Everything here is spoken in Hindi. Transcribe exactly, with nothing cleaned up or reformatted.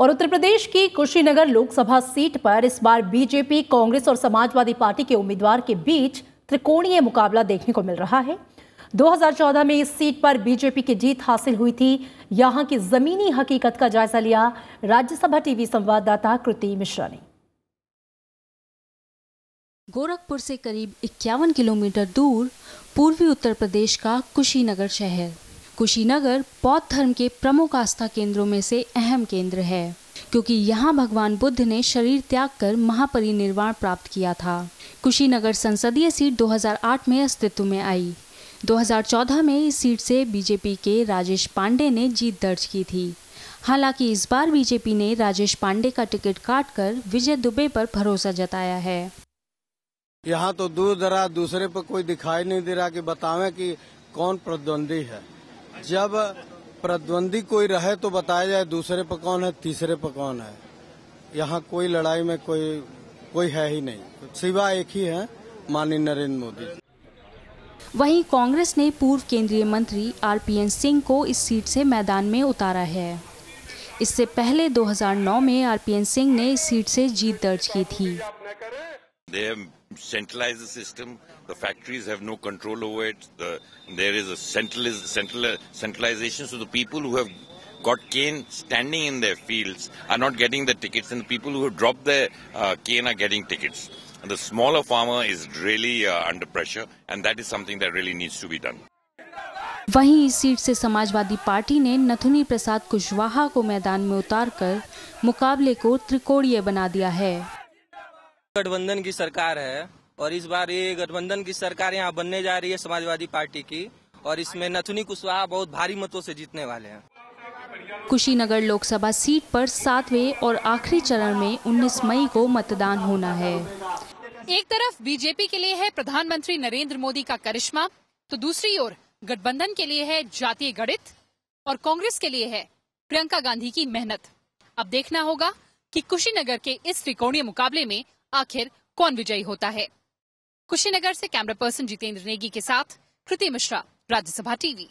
और उत्तर प्रदेश की कुशीनगर लोकसभा सीट पर इस बार बीजेपी, कांग्रेस और समाजवादी पार्टी के उम्मीदवार के बीच त्रिकोणीय मुकाबला देखने को मिल रहा है। दो हज़ार चौदह में इस सीट पर बीजेपी की जीत हासिल हुई थी। यहां की जमीनी हकीकत का जायजा लिया राज्यसभा टीवी संवाददाता कृति मिश्रा ने। गोरखपुर से करीब इक्यावन किलोमीटर दूर पूर्वी उत्तर प्रदेश का कुशीनगर शहर। कुशीनगर बौद्ध धर्म के प्रमुख आस्था केंद्रों में से अहम केंद्र है, क्योंकि यहाँ भगवान बुद्ध ने शरीर त्याग कर महापरिनिर्वाण प्राप्त किया था। कुशीनगर संसदीय सीट दो हज़ार आठ में अस्तित्व में आई। दो हज़ार चौदह में इस सीट से बीजेपी के राजेश पांडे ने जीत दर्ज की थी। हालांकि इस बार बीजेपी ने राजेश पांडे का टिकट काटकर विजय दुबे पर भरोसा जताया है। यहाँ तो दूर दराज दूसरे पर कोई दिखाई नहीं दे रहा कि बतावे कि कौन प्रतिद्वंदी है। जब प्रतिद्वंदी कोई रहे तो बताया जाए दूसरे पर कौन है, तीसरे पर कौन है। यहाँ कोई लड़ाई में कोई कोई है ही नहीं, सिवा एक ही है, माननीय नरेंद्र मोदी। वहीं कांग्रेस ने पूर्व केंद्रीय मंत्री आर पी एन सिंह को इस सीट से मैदान में उतारा है। इससे पहले दो हज़ार नौ में आर पी एन सिंह ने इस सीट से जीत दर्ज की थी। They have centralized the system. The factories have no control over it. The, there is a centraliz, central, centralization. So the people who have got cane standing in their fields are not getting the tickets, and the people who have dropped their uh, cane are getting tickets. And the smaller farmer is really uh, under pressure, and that is something that really needs to be done. वहीं इस सीट से समाजवादी पार्टी ने नत्थुनी प्रसाद कुशवाहा को मैदान में उतारकर मुकाबले को त्रिकोणीय बना दिया है। गठबंधन की सरकार है और इस बार ये गठबंधन की सरकार यहाँ बनने जा रही है समाजवादी पार्टी की, और इसमें नत्थुनी कुशवाहा बहुत भारी मतों से जीतने वाले हैं। कुशीनगर लोकसभा सीट पर सातवें और आखिरी चरण में उन्नीस मई को मतदान होना है। एक तरफ बीजेपी के लिए है प्रधानमंत्री नरेंद्र मोदी का करिश्मा, तो दूसरी ओर गठबंधन के लिए है जातीय गणित और कांग्रेस के लिए है प्रियंका गांधी की मेहनत। अब देखना होगा कि कुशीनगर के इस त्रिकोणीय मुकाबले में आखिर कौन विजयी होता है। कुशीनगर से कैमरा पर्सन जितेंद्र नेगी के साथ कृति मिश्रा, राज्यसभा टीवी।